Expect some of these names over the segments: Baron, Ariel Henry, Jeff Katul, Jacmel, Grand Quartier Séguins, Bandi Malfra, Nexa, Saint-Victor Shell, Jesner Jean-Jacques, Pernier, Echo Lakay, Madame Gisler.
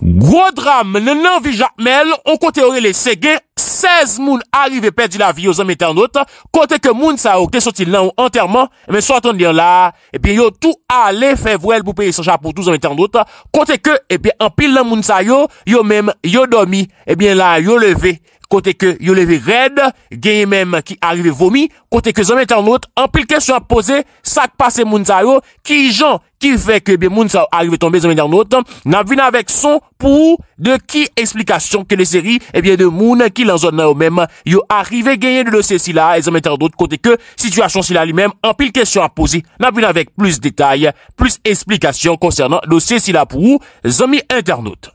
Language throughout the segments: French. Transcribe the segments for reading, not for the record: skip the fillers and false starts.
Gros drame, nan nan vi Jacmel, on kote ore les Séguins, 16 moun arrivé perdu la vie aux hommes internautes, côté que moun sa ou te sorti là ou enterrement, mais soit on dire là, et bien yo tout aller faire voile pour payer son chapeau 12 hommes internautes, côté que, et bien en pile la moun sa yo, yo même, yo dormi, et bien là, yo levé. Côté que yo levé raide, gagne même qui arrive vomi, côté que zomé internaute, en pile question à poser, ça qui passe moun sa yo, qui gens qui fait que bien moun sa arrive tomber zomé internaute, n'a vin avec son pour de qui explication que les séries et bien de moun qui l'en zone au même yo arrivé gagner de dossier si là et zomé internaute côté que situation si là lui-même en pile question à poser, n'a vin avec plus détails, plus explications concernant dossier si là pour zomé internaute.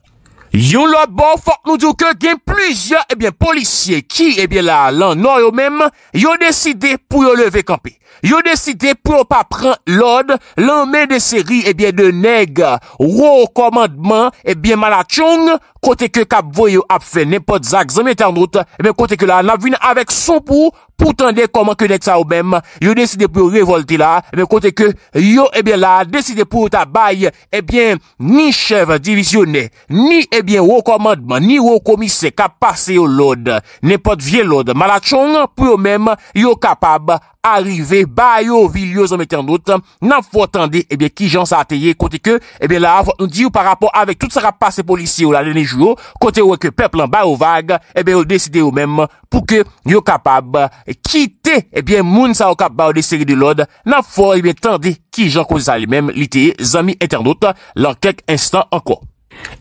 Yon l'autre bon, faut nous dire que il y a plusieurs, eh bien, policiers qui, eh bien, là, l'en nord eux-mêmes, ils ont décidé pour yon lever campé. Ils ont décidé pour pas prendre l'ordre, l'emmène de série, eh bien, de nègres, au commandement, eh bien, malachong, côté que cap voyo a fait n'importe zak, zami internaute, eh bien, côté que là, n'a vu avec son pour tendre comment que Nexa ou même, yo décidé pour révolter là, eh bien, côté que, yo, eh bien, là, décidé pour tabaye, eh bien, ni chef divisionnaire, ni, eh bien, au commandement, ni au commissaire, cap passer au l'ordre, n'importe vieux l'ordre, malachong, pour eux même, yo capable, arriver, bayo, vilio, zami internaute, n'a faut tendre, eh bien, qui gens s'atteye, côté que, eh bien, là, on dit, par rapport avec tout ça qui passe policier, ou la dernière jour, côté où que peuple en bas au vague, eh bien, yo décidé ou même, pour que, yo capable, quitter, eh bien, moun sa au cap de série de l'ordre, n'a fort, eh bien, tendez, qui j'en cause à lui-même, l'été, amis internautes, l'en quelques instants encore.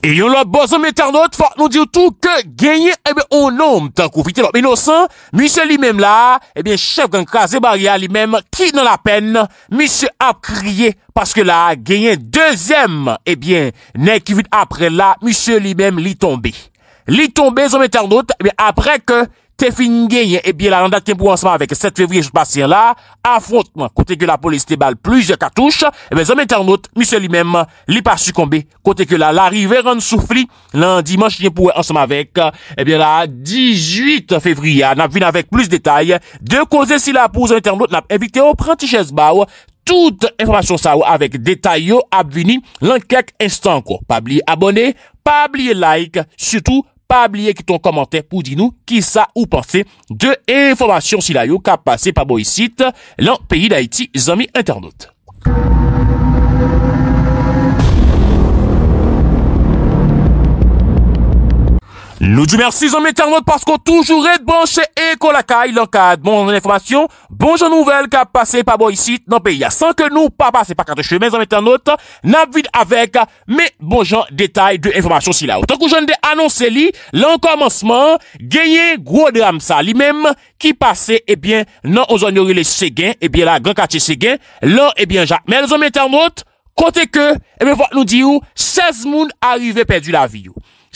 Et yon l'autre bon zami internaute, faut nous dire tout que, gagner, eh bien, on nomme, tant qu'on vite l'homme innocent, monsieur lui-même là, eh bien, chef gang crasé barrière lui-même, qui dans la peine, monsieur a crié, parce que là, gagner deuxième, eh bien, n'est qui vite après là, monsieur lui-même l'y tombé. L'y tombé, zami internaute, eh bien, après que, t'es fini gagné, et bien, la landa qui pour ensemble avec 7 février, je passe là, affrontement, côté que la police te balle plusieurs cartouches, et bien, zom internaute, monsieur lui-même, li pas succombé, côté que là, l'arrivée rend souffli, lundi, dimanche, il pour ensemble avec, et bien, là, 18 février, n'a vu avec plus de détails, de causer si la pour internaute, n'a invité au prenti chaise bao, toute information ça avec détail yo, abvini, l'en quelques instants, quoi. Pas oublier abonner, pas oublier like, surtout, pas oublier qui ton commentaire pour dire nous qui ça ou pensez de information si la yo ka passé par Boïcite, l'an pays d'Haïti, amis internautes. Nous disons merci, amis internautes, parce qu'on toujours est branché Echo Lakay, l'encadre, bon information, bonjour nouvelle qui a passé par Boïcite, dans le pays. Sans que nous pas passer par quatre chemins, amis internautes, n'a vide avec, mais bonjour détail de information si là. Autant que je ne l'ai annoncé, l'en commencement, gagné gros drame ça, lui-même, qui passait, eh bien, non, aux zones les Séguins, eh bien, la Grand Quartier Séguins, là, eh bien, Jacmel, amis internautes, côté que, eh bien, nous disons, 16 moun arrivés perdu la vie.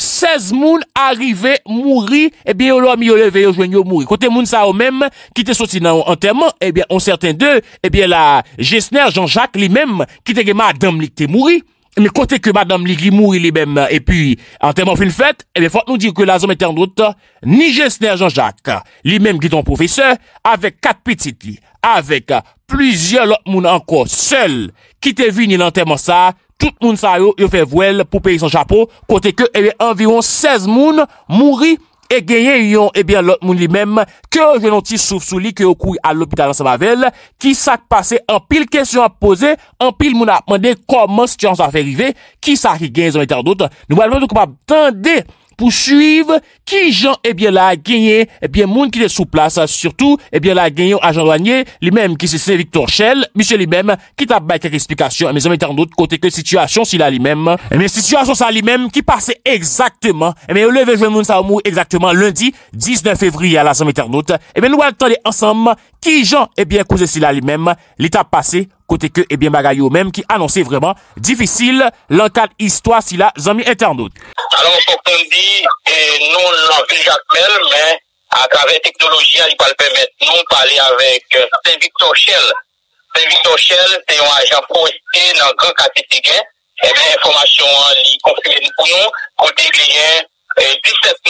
16 moun arrivé, mourir, eh bien, on l'a mis au levé, on joignait au mourir. Côté moun sa ou même, qui te sorti dans l'enterrement, eh bien, on certain d'eux, eh bien, la Jesner Jean-Jacques, lui-même, qui te madame, li te mourir. Mais côté que madame, li mourir, lui-même, et puis, enterrement fin fête, eh bien, faut nous dire que la zone internaute, ni Jesner Jean-Jacques, lui-même, qui ton professeur, avec 4 petites, li, avec plusieurs autres moun encore, seul, qui te vini l'enterrement ça, tout moun sa yo, yo fait voile pour payer son chapeau, côté que, eh bien, environ 16 moun mouri, et gagné yon, eh bien, l'autre moun lui-même, que je n'en tisse souffle sous lui, que yo couille à l'hôpital en Samavel, qui s'est passé en pile question à poser, en pile moun a demandé comment situation ça fait arriver, qui ça qui gagne son état d'autre, nous allons être capables d'attendre pour suivre qui gens, eh bien, là, gagné, eh bien, moun qui est sous place, surtout, eh bien, là, gagné, agent douanier, lui-même qui c'est Saint-Victor Shell, monsieur lui-même, qui t'a baillé quelques explications, mais en mettant d'autres côté que situation, s'il a lui-même, eh bien, situation, ça lui-même, qui passait exactement, eh bien, levé, je moun, ça mou, exactement, lundi, 19 février, à la somme internaute, eh bien, nous allons attendre ensemble, qui gens, eh bien, causé s'il a lui-même, l'état passé, côté que, eh bien, bagaille ou même, qui annonçait vraiment difficile, l'encadre histoire, s'il a, amis internautes. Alors, faut qu'on dit, nous, on ville Jacmel, mais, à travers la technologie, il va le permettre, nous, parler avec, Saint-Victor Shell. Saint-Victor Shell, c'est un agent forestier dans le Grand Quartier Séguins. Eh bien, information, il confirme pour nous, côté client, 17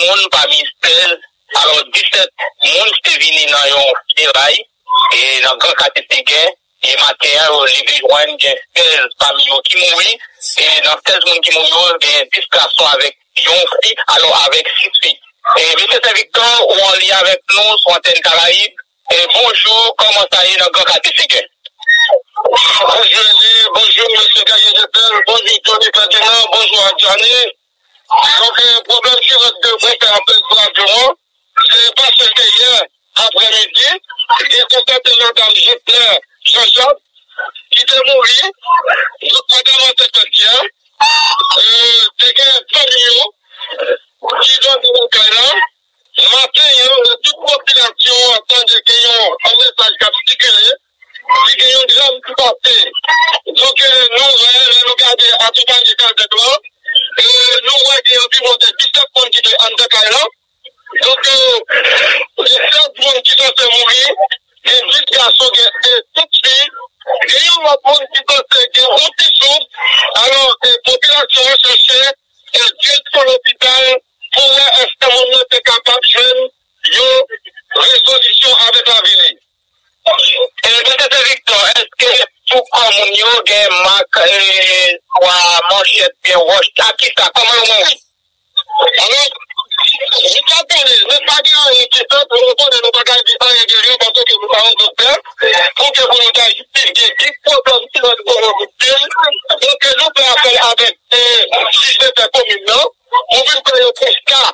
monde parmi 16. Alors, 17 monde, c'est venu dans un funérail, et dans le Grand Quartier Séguins. et matin, j'ai vu joindre 16 parmi eux qui mourent, et dans 16 personnes qui mourent, il y a 10 garçons avec Yonfi, alors avec 6 filles. Et M. Saint-Victor, ou en lien avec nous, sur Antenne Caraïbes, et bonjour, comment ça y est dans le Grand Quartier Séguins? Bonjour M. Gaillé-Jepel, bonjour Tony Ferdinand, bonjour Adjani. Donc, le problème qui reste debout, c'est un peu de durant. C'est parce que hier, après-midi, il y a de madame Gisler, Jean-Jacques, qui était mourir. Donc, madame a été bien. C'est un famille qui doit nous recailler. Maintenant, toute population attend de gagner un message particulier. Qui gagne un drame tout passé. Donc, nous garder à tout le cas de droit. Nous, on a eu un bureau de 17 personnes qui étaient en décaillant. Donc, les 7 personnes qui sont mourir, les 10 garçons qui étaient toutes filles, et il y a une personne qui est montée sous. Alors, les populations recherchées, elles viennent sur l'hôpital pour l'instant, être capable de jouer une résolution avec la ville. Monsieur Victor, est-ce que tout comme nous, des maquets, soit manchettes, des roches, à qui ça, comment on mange? Alors, je t'appelle, je ne vais pas dire une question pour répondre à nos bagages d'histoire et de rien parce que nous parlons de peur, pour que vous nous expliquiez qui problème qui va nous remonter. Donc, nous pouvons appeler avec les juges de la commune, pour vous faire le constat.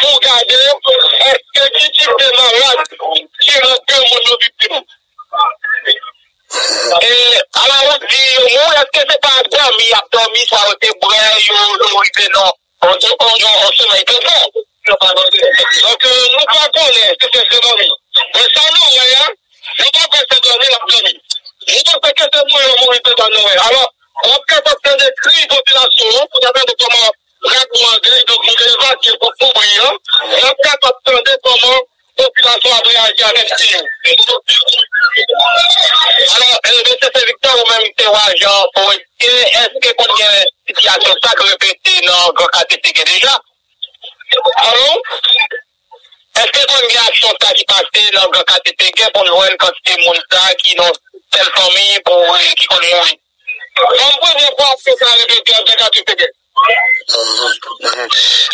Pour garder, est-ce que qui type de malade qui rentre mon victime? Et à la route du monde, est-ce que c'est pas dormi, a dormi, ça a été brûlé, on dit non, on se met dedans. Donc, nous pas connaître est-ce que c'est dormi. Mais ça nous, voyons, nous pas que c'est dormi, on a dormi. Nous pensons que c'est nous, on est dans nous. Alors, on peut faire des crises de population, pour savoir comment. Donc, nous devons pour couvrir, la capacité de comment la population a réagi avec nous. Alors, M. Saint-Victor, ou même M. Agent, est-ce que vous avez une situation ça que répétez dans le Grand Quartier Séguins déjà? Allô? Est-ce que vous avez une action ça qui passe dans le Grand Quartier Séguins pour nous voir une quantité de monde qui n'ont telle famille pour qui on est? On peut ne pas que ça répétez dans le Grand Quartier Séguins.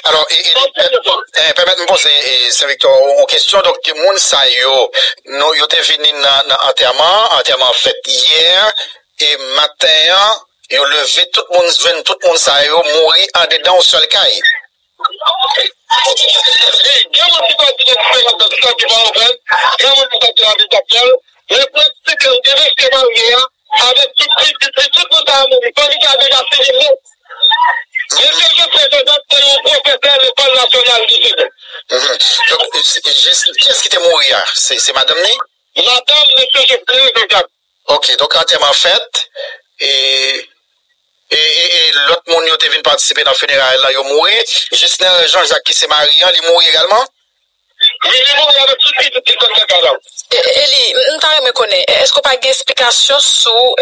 Alors, permettez-moi poser, Saint-Victor, une question. Donc, tout le monde sait, nous, ils étaient venus dans l'enterrement fait hier, et matin, ils ont levé, tout le monde sait, mourir en dedans au seul caille. Monsieur le président, c'est un professeur de l'école nationale du Séguins. Donc, qui est-ce qui était mort hier? C'est madame Ni? Madame, monsieur le président. Ok, donc en termes en fait, et l'autre monde qui était venu participer dans le funérail, là, il est mort. Jesner Jean-Jacques qui s'est marié, il est mort également? Oui, il est mort avec tout de suite de Eli, nous t'en reconnaissons. Est-ce qu'on n'a pas d'explication sur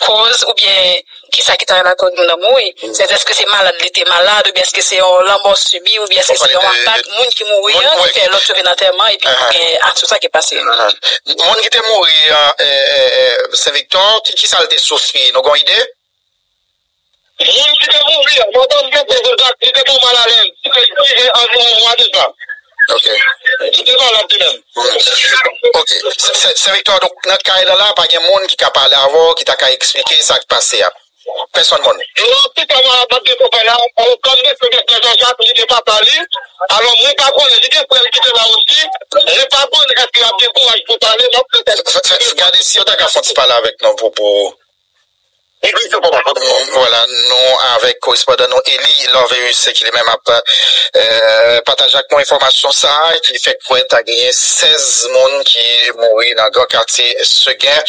cause ou bien. Qui ça qui t'a rien à cause de l'amour? C'est est-ce que c'est malade, il était malade, ou bien est-ce que c'est un l'amour subi, ou bien est-ce que c'est un attaque, monde qui mourit, qui fait l'autre vénatement, et puis tout ça qui est passé. Monde qui était mort, Saint-Victor, qui ça a souffert? Nous avons une idée? Monde qui était mort, madame, qui était pas mal à l'aise, qui était en mois de ça. Ok. Ok. Saint-Victor, donc, dans le cas là, il y a un monde qui a parlé avant, qui t'a expliqué ça qui passé. Personne ne connaît. Tout à l'heure, on connaît ce que Jean-Jacques n'est pas parlé. Alors, moi, par contre, je dis que c'est là aussi. Je n'ai pas connu est-ce qu'il a bien courage pour parler. Regardez, si on t'a qu'à faire parler avec nos propos. Voilà, nous, avec correspondant nous, Eli, l'OVUC, qui est même à partager avec moi information, ça, et qui fait qu'on a gagné 16 monde qui mourent dans le Grand Quartier Séguins.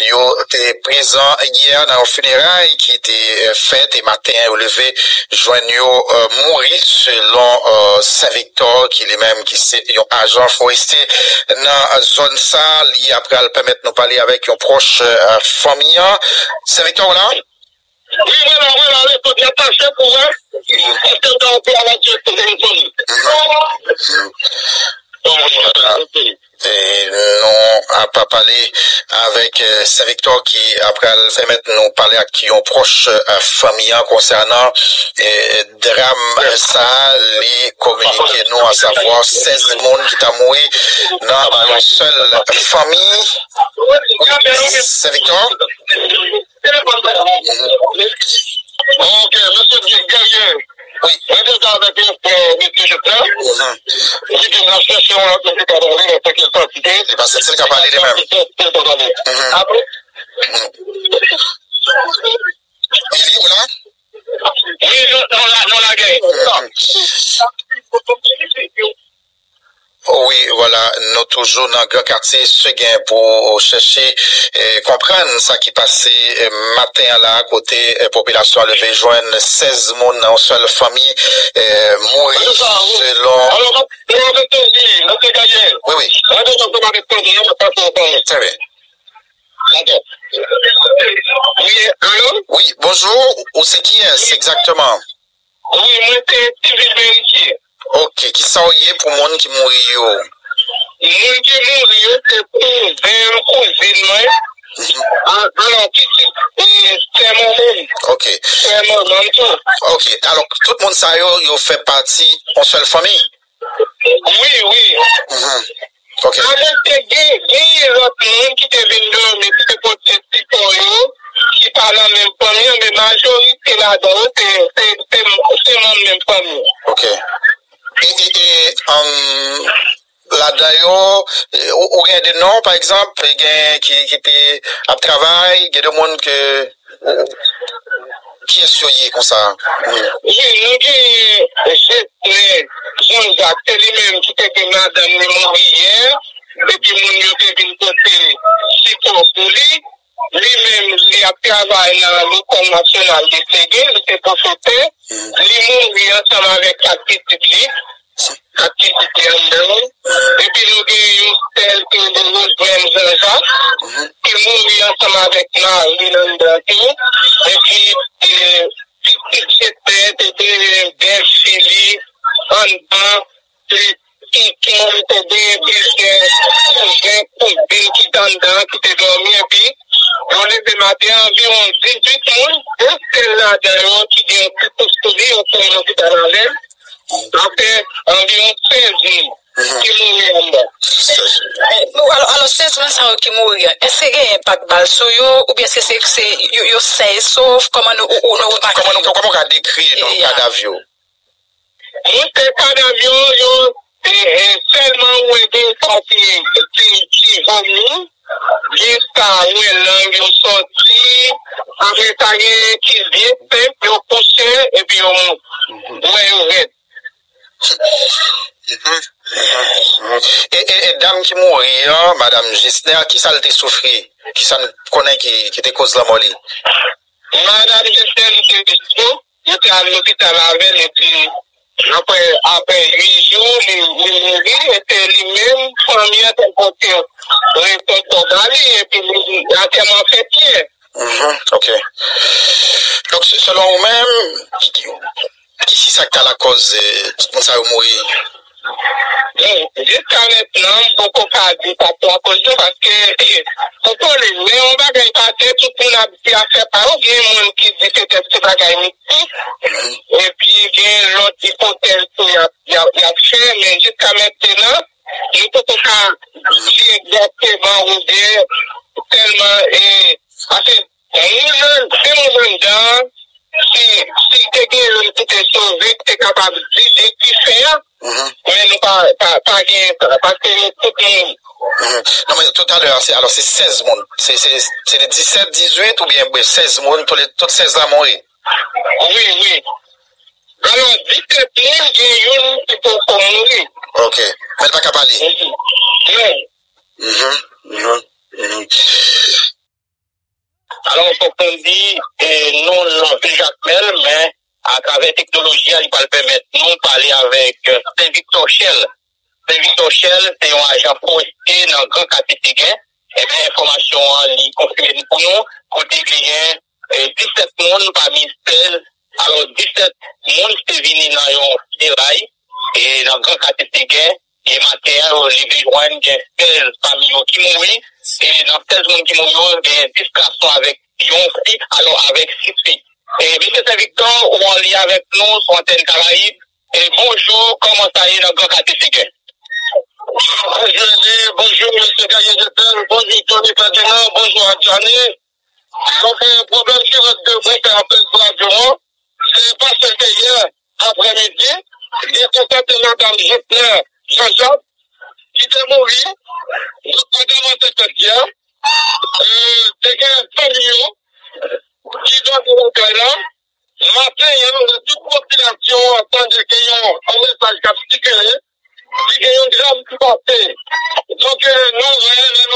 Ils ont été présents hier dans le funérail qui était fait et matin, au lever, joignot, mourir selon, Saint-Victor, qui est même, qui c'est, un agent forestier dans la zone ça, lié après, elle permet de nous parler avec un proche, famille. Saint-Victor, là? Oui, voilà, il faut bien passer pour eux. Est-ce que tu as un peu à la tête de l'économie? Et non, à parler avec Saint-Victor qui après le fait maintenant parler à qui ont proche famille concernant drame ça les communiquer nous à savoir 16 monde qui t'a mouru dans une seule famille. Saint-Victor. OK, monsieur Gaillard. Oui, avec monsieur Jacmel. Qui la session là que tu parler avec quelle quantité? C'est pas celle qui a parlé les mêmes. Après. Il est où là? Oui, non la guerre. Oui, voilà, nous toujours dans le Grand Quartier Séguins pour chercher et comprendre ça qui passait matin là à côté population levée joindre 16 monde dans une seule famille mourir selon. Alors, oui. Très bien. Oui, bonjour. Où c'est qui est exactement? Oui, c'est OK, qui ça y est pour monde qui mourit? Monde qui mourit, c'est pour vers cousine, alors, c'est mon monde. OK. C'est mon monde. OK. Alors, tout le monde, ça y fait partie en seule famille? Oui. OK. Alors, il y a des autres monde qui te viennent dormir, qui te portent des petits poils, qui parlent en même famille, mais la majorité là-dedans, c'est mon même famille. OK. Là d'ailleurs, il y a des noms par exemple, il y a qui étaient à travail, il y a des monde que qui est soigné comme ça. Oui, nous Jesner Jean-Jacques, c'est lui-même qui était madame hier, et puis nous était venu côté support pour lui. Lui-même, il a travaillé dans la Locom nationale de Séguins, il était professeur. Lui-même, il est ensemble avec la petite et puis nous avons tel que nous rejoignons Jean-Jacques, qui mourit ensemble avec Marie et puis petite des filles en bas, qui ont des cousins qui sont dedans, qui sont dormis, et puis on est des matins environ 18 moules, et c'est là d'ailleurs qui vient tout sauver, on peut en faire dans l'air. Après, environ 16 000 qui mourent en bas. Alors, 16 000 qui mourent, est-ce qu'il y a un impact balle sur eux, ou bien est-ce que c'est sain, sauf, comment on a décrit dans le cadavre? Le cadavre, seulement où est des sorties qui vont nous, jusqu'à où est l'angle sorti, avec ça qui vient, puis on pousse, et puis on reste. Et dame qui mourit, madame Gisler, qui ça le souffrir, qui ça connaît qui était cause de la mort? Madame Gisler, elle était à l'hôpital avec, et puis après 8 jours, elle était lui-même, famille à ton côté, et puis elle a tellement fait pied. OK. Donc, selon vous-même, qui c'est ça qui a la cause de ça ou mourir? Jusqu'à maintenant, beaucoup pas dit pas la cause parce que pourquoi les gens ont bagay passé tout pour la vie à faire par bien monde qui dit que c'est bagay mystique et puis bien l'autre hypothèse qui a fait mais jusqu'à maintenant, nous pouvons pas dire exactement ou bien tellement et parce que nous gens si quelqu'un qui t'est sauvé, t'es capable de dire qui faire, mais nous pas rien, parce que tout le monde. Non, mais tout à l'heure, alors c'est 16 monde. C'est les 17, 18 ou bien 16 monde, toutes 16 à mourir. Oui. Alors, 17 monde, j'ai une qui peut mourir. OK. Mais pas capable. Non. Alors, on dit, nous, Jacmel, mais à travers la technologie, il va le permettre de parler avec Saint-Victor Shell. Saint-Victor Shell, c'est un agent posté dans le Grand Quartier Séguins. Et bien, l'information, elle est confirmée pour nous. Côté client, 17 monde parmi 16. Alors, 17 monde sont venus dans le dérail et dans le Grand Quartier Séguins. Et maintenant, on les rejoint 16 parmi eux qui mourent. Et dans 16 monde qui mourent, il y a 10 garçons avec yon fille, alors avec 6 filles. Et M. Saint-Victor, on est lié avec nous sur Antenne Caraïbes. Et bonjour, comment ça y est dans le Grand Quartier Séguins? Bonjour M. Gaillet-Depel, bonjour Tony Paténan, bonjour Adjani. Donc le problème qui reste debout, c'est un peu le Durand. C'est parce que hier, après-midi, il y a Madame Gisler, Jean-Jacques, qui était mourir. Donc, madame, c'est cette hier. C'est un famillon qui doit se rentrer là. Matin, toute population attend de gagner un message particulier, qui gagne un drame qui passait. Donc, nous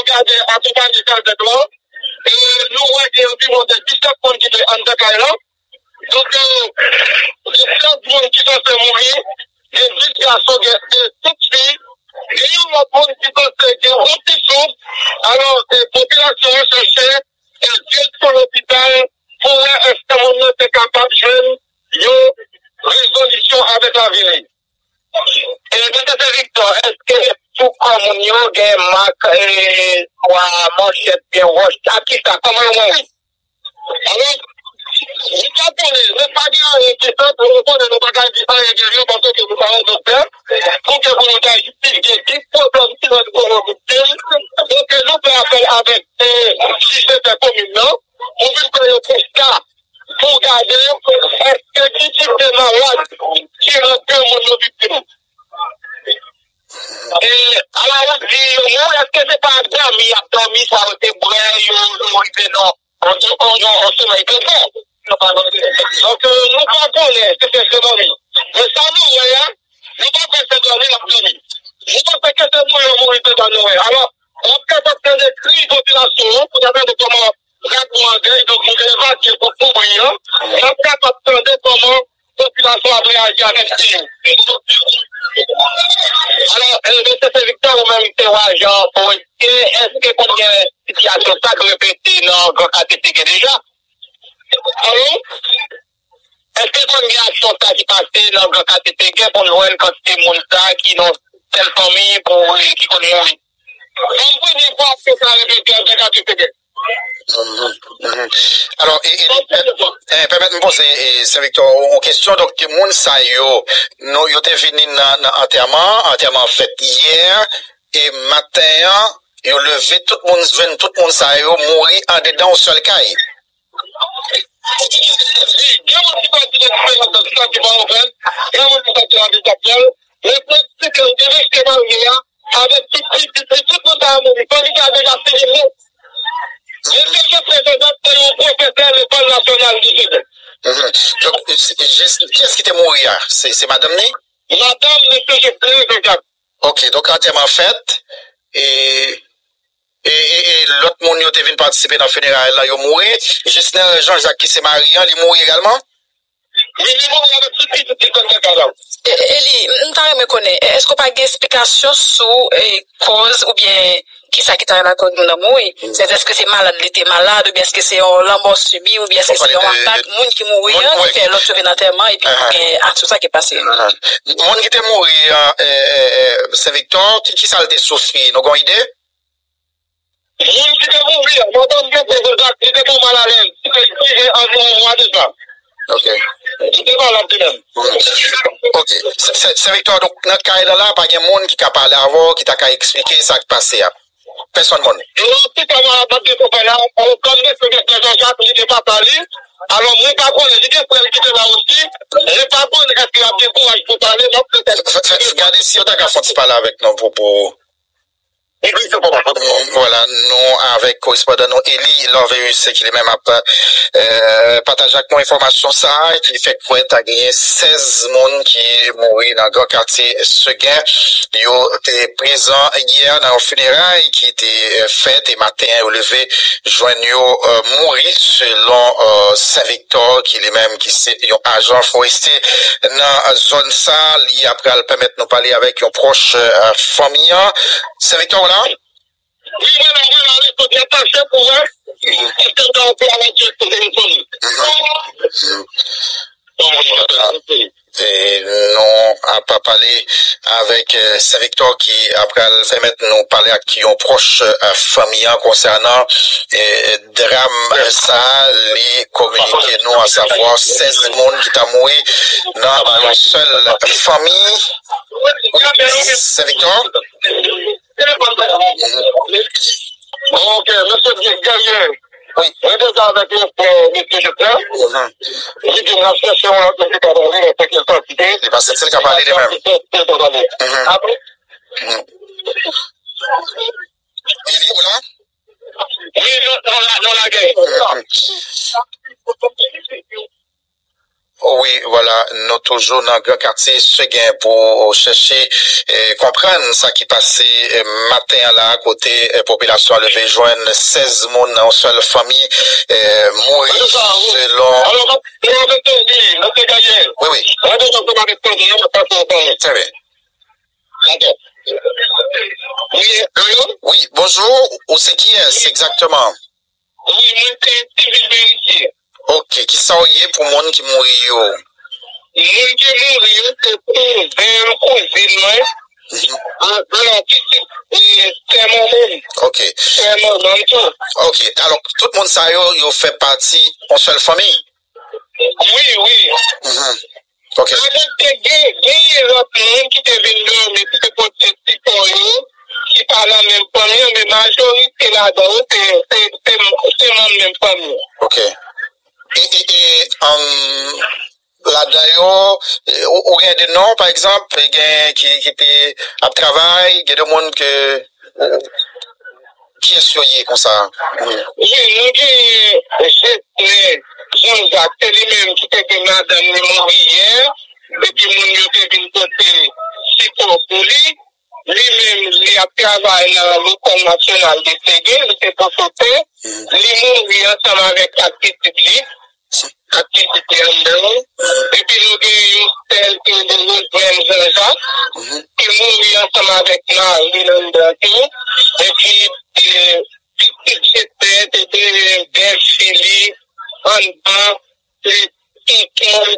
gardons à tout moment des de gloire. Nous voyons environ 17 personnes qui sont en détail là. Donc, les 7 personnes qui sont mourir, les 10 garçons, les 7 filles, les gens qui sont des sources. Alors, les populations recherchées, elles viennent sur l'hôpital pour est-ce que mon nom est capable de jouer une résolution avec la ville. Et M. Victor, est-ce que tout comme nous avons des marques et manchettes bien roches, à qui ça, comment on est? Alors, je ne pas dire que ça, pour nous prendre nos bagages différents et guérir, parce que nous parlons de faire, pour que vous nous ayez plus de 10 problèmes qui sont pour nous donc nous pouvons faire avec si je fais communes, on veut faire un constat pour garder est-ce que qui type de malade qui rentre mon victime. Et alors, est-ce que c'est pas un drame, il a dormi, ça a été brûlé, il a on se met comme ça. Donc, nous pensons que c'est ce dormi. Mais ça nous voyons, nous pensons que c'est dormi, il a dormi. Nous pensons que c'est nous, il a mourir dans nous. Alors, on peut faire des crises de population pour savoir comment. Donc, nous devons dire pour couvrir, on n'a pas attendu comment la population a réagi avec lui. Alors, M. Saint-Victor, vous-même, c'est agent policier, est-ce que vous avez une situation ça que répétez dans le Grand Quartier Séguins déjà? Allô? Est-ce que vous avez une situation ça qui passe dans le Grand Quartier Séguins pour nous voir quand c'est Mounsa qui dans telle famille pour qui connaît lui? Vous pouvez voir ce que ça répétez dans le Grand Quartier Séguins? Alors, permettez-moi de poser, Saint-Victor, une question. Donc, tout le monde sait, nous, ils étaient venus dans l'enterrement fait hier, et matin, ils ont levé, tout le monde sait, mourir en dedans au seul caille. Oui, bien, on s'est passé dans le stade du Baron, bien, on s'est passé dans le Jacmel, le fait, c'est qu'on dirige les mariages avec tout le monde à mourir, quand il y a déjà fait les mots. Monsieur le président, c'est le professeur de l'école nationale du Séguins. Donc, qui est-ce qui était mort hier? C'est madame Né? Madame, monsieur le président. Ok, donc en termes en fait, et l'autre monde qui était venu participer dans le funérail, là, il est mort. Jesner Jean-Jacques qui s'est marié, il est mort également? Oui, il est mort avec tout le petit. Eli, nous me connaît. Est-ce qu'on pas une explication sur cause ou bien qui ça qui t'a raconté nous d'amour? C'est est-ce que c'est malade, il était malade, ou bien est-ce que c'est un l'amour subi, ou bien est-ce que c'est un attaque, monde qui mourit, qui fait l'autre vénératement et puis tout ça qui est passé. Monde qui était mort, c'est Victor, qui ça l'était souffert, nous avons une idée? Monde qui était mort, madame, qui était pas mal à l'aise, qui était environ un mois déjà. Ok. Ok. C'est Victor, donc, dans le cas là, il y a des gens qui t'a parlé avant, qui t'a expliqué ce qui s'est passé. Personne ne alors, moi, par contre, j'ai des frères qui te là aussi. Je par contre, est-ce qu'il y a des courage pour parler? Non, peut-être. Regardez, si on t'a qu'à foutre parler avec nos propos. Voilà, nous, avec correspondant nous, Eli, l'OVUC, qui est même à partager avec moi information, ça, et qui fait que t'as gagné 16 monde qui est mort dans le Grand Quartier Séguins. Ils ont été présents hier dans le funérail qui était fait et matin, au lever, joignot, mourir selon, Saint-Victor, qui est même, qui c'est, un agent forestier dans la zone ça, lié après, elle permettre de nous parler avec un proche, famille. Saint-Victor, là? Oui, voilà, il faut bien passer pour eux. Est-ce que tu as un peu à la tête de téléphone? Non, a parlé avec Saint-Victor qui, après le fait maintenant, parler à qui ont proche famille concernant drame ça, les communiqués, nous, à savoir 16 monde qui t'a mouru dans une seule famille. Oui, Saint-Victor? Ok, monsieur Gaillet. Oui. J'étais avec M. Jesner. J'ai dit, la session, oui, voilà, nous toujours dans le Grand Quartier Séguins pour chercher et comprendre ce qui passait matin là à côté population à lever joindre 16 monde dans une seule famille mourir selon. Alors, oui, oui. Très bien. Oui, bonjour. Où c'est qui est exactement? Oui, moi, ok, qui ça est pour monde qui mourit? Monde qui mourit, c'est pour un cousin, un petit, et c'est mon monde. Ok. C'est mon monde. Ok, alors tout le monde ça yo fait partie en seule famille? Oui, oui. Ok. Qui parle en même famille, mais majorité là-dedans, c'est mon même famille. Ok. Là d'ailleurs, il y a des noms, par exemple, qui étaient à travail, il y a des gens qui est soigné comme ça. Oui, nous Jesner Jean-Jacques, c'est lui-même qui était madame hier, et puis nous était venu côté support pour lui. Lui-même, il a travaillé dans l'école nationale de Séguins, il était pour sauter. Lui-même, ensemble avec la petite et puis nous avons tel que nous même Jean-Jacques, qui mourit ensemble avec Ariel Henry, et puis des filles en bas, qui ont des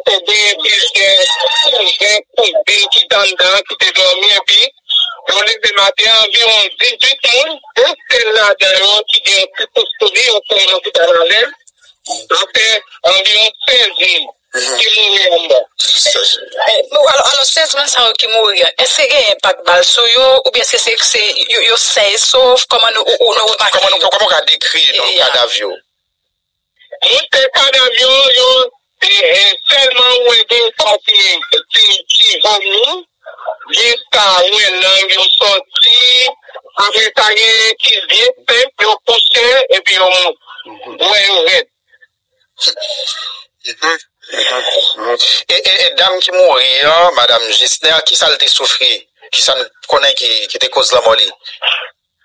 cousins qui sont dedans, qui étaient dormis, et puis on est de matin environ 18 000, et c'est là d'ailleurs qui vient plus postuler au fond de l'hôpital en l'air. Donc, c'est environ 16 000 qui mourent en bas. Alors, 16 000 qui mourent, est-ce qu'il y a un impact balle sur eux ou bien est-ce que c'est sain sauf? Comment on a décrit le cas d'avion? Le cas d'avion, c'est seulement où est sorti qui vont nous, jusqu'à où ils sont sortis, avec ça, qui vient, ils ont poussé et puis ils ont. Et dame qui mourit, madame Gisler, qui ça l'a souffri? Qui ça connaît qui était cause de la mort?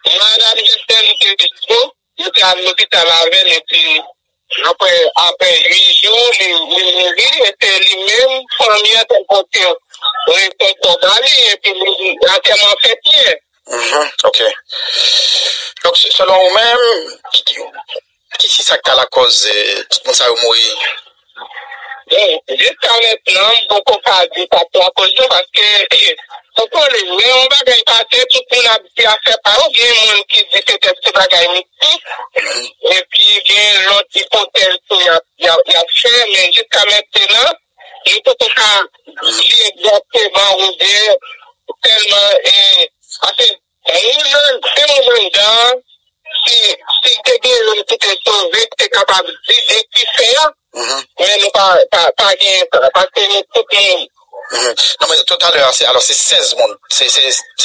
Madame Gisler était à l'hôpital avec et puis après 8 jours, il était lui-même premier à ton côté. Et puis il a tellement fait bien. Ok. Donc selon vous-même, qui c'est ça qui a la cause de ça ou mourir? Jusqu'à maintenant, beaucoup pas dit ça pour la cause parce que pourquoi les gens va gagner pas tout le monde a fait par bien monde qui dit que c'est pas gagné et puis bien l'autre hypothèse il a fait mais jusqu'à maintenant il peut pas dire exactement où dire tellement et enfin c'est mon genre. Si quelqu'un qui est sauvé, qui est capable de dire qui fait, mais nous pas bien, parce que nous tout le monde. Non, mais tout à l'heure, alors c'est 16 monde. C'est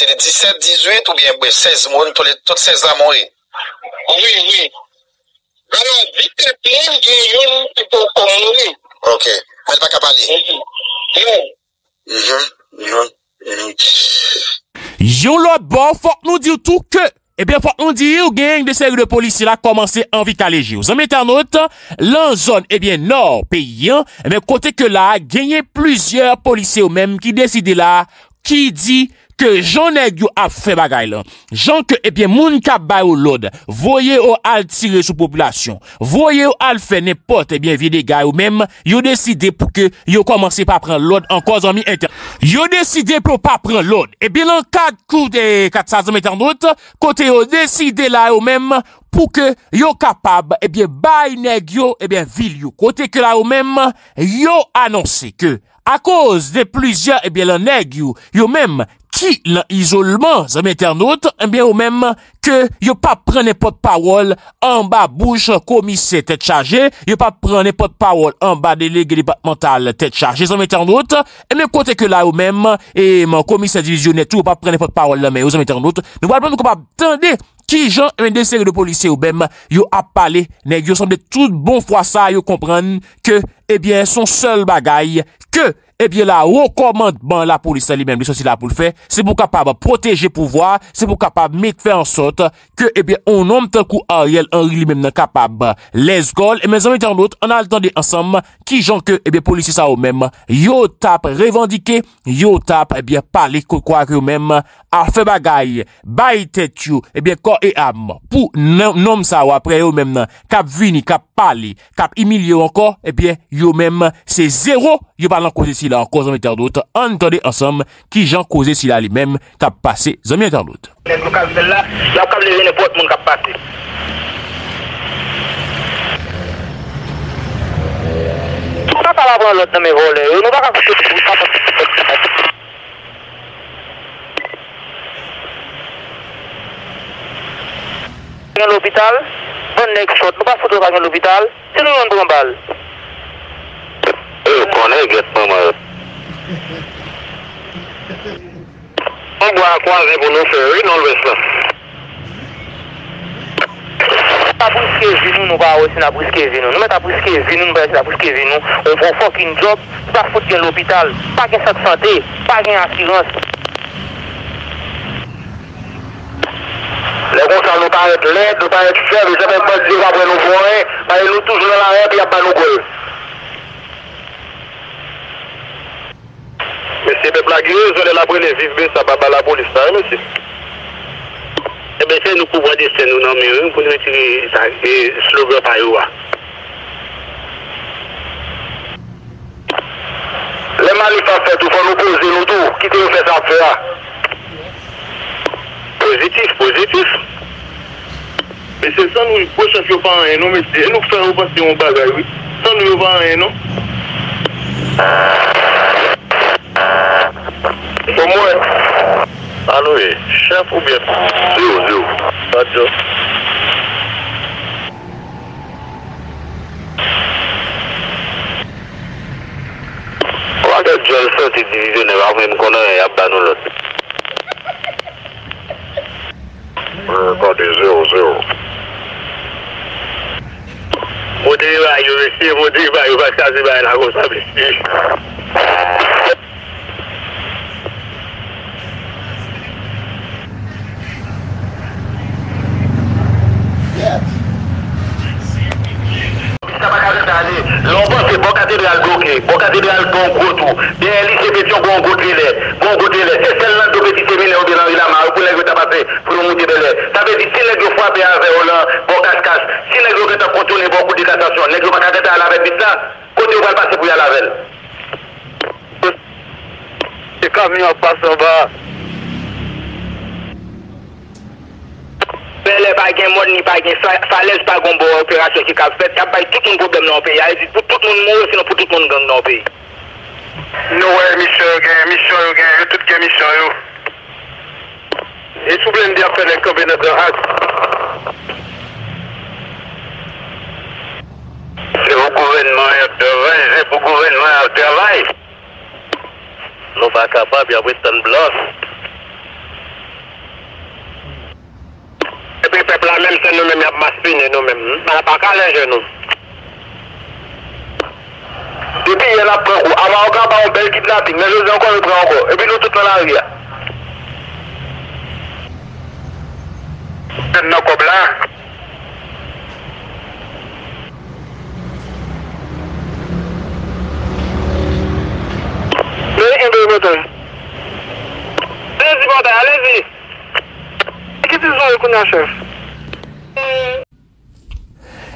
les 17, 18 ou bien 16 monde, toutes 16 là mourir. Oui, oui. Alors, 17 monde, j'ai une qui peut mourir. Ok. Elle n'est pas capable Yon l'autre bon, faut nous dire tout que. Eh bien, faut on dire, gang de série de policiers là commencé envie caléger. Vous en mettez en note, l'en zone, eh bien, nord, pays, eh bien, côté que là, gagné plusieurs policiers ou même qui décident là, qui dit, que j'en ai a fait bagay là. J'en que, eh bien, moun ka bay ou l'ode, voyez ou al tirer sous population, voyez ou al fait n'importe, eh bien, vie dégâts ou même, yo décidé pour que yo commencez pas prendre l'ode encore en mi inter. Yo décidé pour pas prendre l'ode. Eh bien, en cas de coup de 400 mètres en route, côté yo décidé là ou même, pour que yo capable, eh bien, bay nèg yo, eh bien, ville yo. Côté que là ou même, yo annoncé que, à cause de plusieurs, eh bien, nèg yo, yo même, qui l'isolement, ça m'internaute, eh bien, ou même, que, yo pas prendre n'importe parole, en bas bouche, commissaire tête chargée, yo pas prendre n'importe parole, en bas délégué départemental tête chargée, ça m'internaute, et même côté que là, ou même, et mon commissaire divisionnaire, tout, pas prendre n'importe parole, mais, ça m'internaute, nous voilà, nous pas attendre, qui j'en un des séries de policiers ou même, yo a parlé, nèg yo semble tout bon fois ça, yo comprendre que, eh bien, son seul bagaille, que, eh bien, la recommandement, la police, lui-même, les sociétés là pour le faire, c'est pour capable protéger pouvoir, c'est pour capable mettre faire en sorte que, eh bien, on nomme tant coup Ariel Henry lui-même n'est capable, les goals, et mes amis internautes, on a le temps ensemble, qui j'en que, eh bien, policiers ça ou même, yo tape revendiqué, yo tape, eh bien, parler, quoi que même, a fait bagaille, baille tête you, eh bien, corps et âme, pour nom ça ou après eux même, cap vini, cap parler, cap humilier encore, eh bien, yo même, c'est zéro, yo pas l'en cause si là, en cause en internaute, entendez ensemble, qui j'en causé si là, lui-même, cap passé, zami internaute. L'hôpital, on est shot, on va foutre dans l'hôpital, c'est nous on prend balle. On est exactement mal. On va croiser pour nous faire une enlevée. La brisquée, nous va aussi la brisquée, nous mettons la brisquée, nous mettons la brisquée, nous on fait fucking job, pas foutre dans l'hôpital, pas de santé, pas d'assurance. Les consens nous paraissent laides, nous paraissent faibles, nous savons pas dire après nous voler, mais nous toujours dans la règle, il n'y a pas nous quoi. Monsieur Peplagueux, je vais l'apprendre les vivre, ça va pas la police, hein, monsieur. Eh bien, c'est nous couvrir des scènes, nous n'en mettons pour nous retirer les slogans par eux. Les manifestants faites, il faut nous poser nous tout, quittez nous faire ça faire. Positif, positif. Mais c'est ça, nous, pour chaque fois, pas un nom, mais c'est nous faire passer en bagaille, oui. Ça, nous, pas un nom. Pour moi, allô, chef ou bien? Zéro, zéro. Pas de job. Pas de job, ça, c'est divisionnaire, avant de me connaître, il y a pas de l'autre. Pas de 0-0. Vous devez aller, vous devez aller, vous devez aller, vous devez aller. L'enfant, c'est bon cathédrale bloqué, bon cathédrale bon gros tout. Bien, lycée pétion, bon gros télé, bon gros télé. C'est celle-là de petit séminaire au Bélan, il a marre pour les gars passer pour le monter de l'air. Ça veut dire si les gars frappent avec Hollande, bon casse-casse, si les gars sont contournés, bon coup de cassation, les gars pas à la veille, ça, côté où va passer pour y aller à la veille. Les camions passent en bas. Mais les bagues, ni bagues, ça laisse pas une bonne opération qui a fait. Il y a pas tout le problème dans le pays. Il y a pour tout le monde mourir, sinon pour tout le monde gang dans le pays. Nous, mission, tout le mission. Et tout le monde dit après les combinaisons de race. C'est au gouvernement de travail, c'est au gouvernement de travail. Nous ne sommes pas capables, il y a Western Bloc. Et puis le peuple là même, c'est nous-mêmes qui avons maspiné nous-mêmes. On n'a pas qu'à les genoux. Et puis il y a la preuve, avant encore, on a un bel kidnapping, mais je encore, on prend encore. Et puis nous, tout dans la rivière. C'est nos coblins. Mais il y a un peu de temps. bataille, allez-y. Qu'est-ce que vous avez, chef?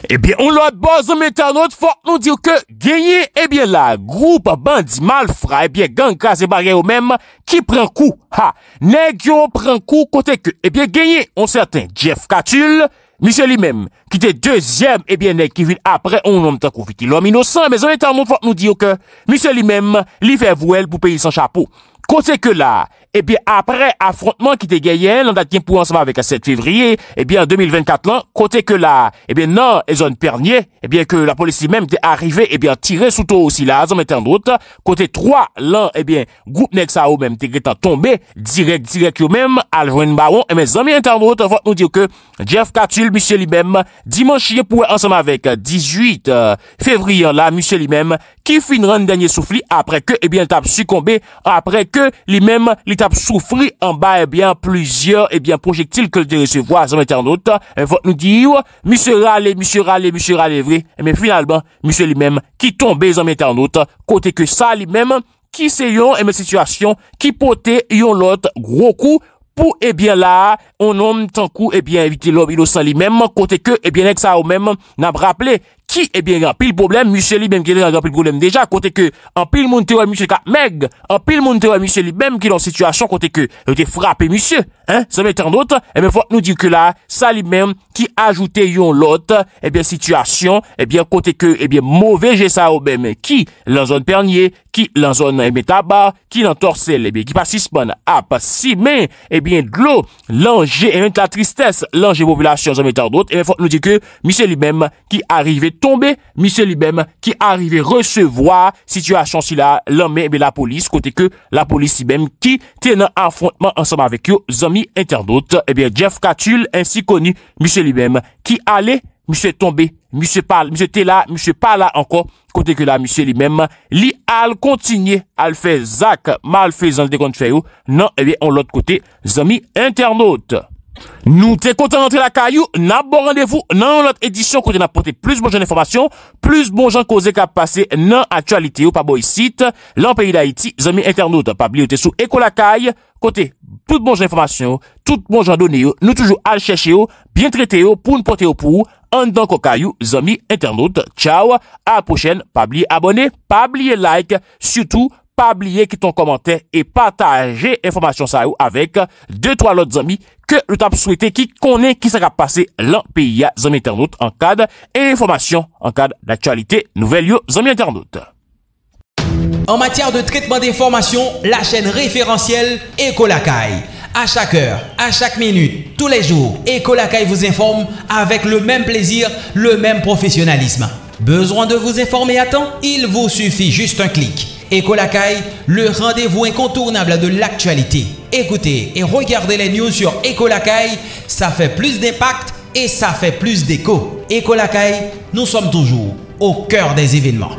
Eh bien, on l'a base métanote, faut nous dire que gagner, eh bien, la groupe Bandi Malfra, eh bien, gang casse barrière même, qui prend coup, ha, négio prend coup, côté que, eh bien, gagner, on certain Jeff Katul, Michel lui-même, qui était deuxième, eh bien, qui vit après, on nomme tant qu'on l'homme innocent, mais en étant, on faut nous dire que, Michel lui-même, lui fait vouer pour payer son chapeau. Côté que là, eh bien, après affrontement qui était gagné, on a pour ensemble avec le 7 février, eh bien, en 2024, là, côté que là, eh bien, non, et zone Pernier, eh bien, que la police même était arrivée, eh bien, tirée sous toi aussi, là, en mettant d'autres, côté 3, là, eh bien, groupe Nexa ou même, t'es tombé, direct, ou même, à joindre Baron, et mes amis internautes, on va nous dire que Jeff Katul, monsieur lui-même, dimanche, pour ensemble avec 18 février, là, monsieur lui-même, qui finira le dernier souffle après que, eh bien, il tape succombé, après que lui-même, il tape souffrir en bas, eh bien, plusieurs, eh bien, projectiles que le recevoir, son internaute, il faut nous dire, monsieur râle, vrai, mais finalement, monsieur lui-même, qui tombait, son internaute, côté que ça, lui-même, qui c'est yon, et situation, qui potait yon l'autre, gros coup, pour, eh bien, là, on nomme tant coup, eh bien, éviter l'homme innocent lui-même, côté que, eh bien, avec ça, ou même, n'a pas rappelé, qui est bien en pile problème, monsieur lui-même qui est en pile problème déjà, côté que, en pile monde théorie, monsieur Katmeg, en pile monde théorie, monsieur lui-même qui est dans situation, côté que, il était frappé, monsieur, hein, ça m'étant d'autre, eh bien, faut nous dire que là, ça lui-même, qui ajoutait yon l'autre, eh bien, situation, eh bien, côté que, eh bien, mauvais j'ai ça au même, qui, l'en zone Pernier, qui, l'en zone, eh bien, tabac, qui l'en torsel, eh bien, qui passe six semaines, à pas six mains, eh bien, de l'eau, l'enjeu, et même de la tristesse, l'enjeu population, ça m'étant d'autre, eh bien, faut nous dire que, monsieur lui-même, qui arrivait tombé, monsieur lui-même, qui arrivait recevoir situation si là, l'homme et la police, côté que la police lui-même qui tenant affrontement ensemble avec eux, amis internautes, eh bien, Jeff Katul, ainsi connu, monsieur lui-même, qui allait, monsieur tombé, monsieur parle, monsieur était là, monsieur pas là encore, côté que là, monsieur lui-même, lui, al continuer à le faire, Zach, malfaisant, des comptes fait, non, eh bien, on l'autre côté, amis internautes. Nous t'es content d'entrer la caillou, n'a bon rendez-vous, dans notre édition, côté n'a porté plus bon genre d'informations, plus bon genre causé qu'à passer, non, actualité, ou pas bon site, l'en pays d'Haïti, amis internautes, pas oublier, t'es sous Echo Lakay, côté, tout bon genre d'informations, tout bon genre donné, nous toujours à le chercher, bien traiter, pour nous porter pour, en tant qu'au caillou, amis internautes, ciao, à la prochaine, pas oublier abonner, pas oublier like, surtout, pas oublier que ton commentaire et partager information ça avec 2-3 l'autre amis que le tap souhaité qui connaît qui sera passé l'an pays à amis internautes en cas d'information, en cas d'actualité, nouvelle yo, amis internautes. En matière de traitement d'informations, la chaîne référentielle Echo Lakay. À chaque heure, à chaque minute, tous les jours, Echo Lakay vous informe avec le même plaisir, le même professionnalisme. Besoin de vous informer à temps? Il vous suffit juste un clic. Echo Lakay, le rendez-vous incontournable de l'actualité. Écoutez et regardez les news sur Echo Lakay, ça fait plus d'impact et ça fait plus d'écho. Echo Lakay, nous sommes toujours au cœur des événements.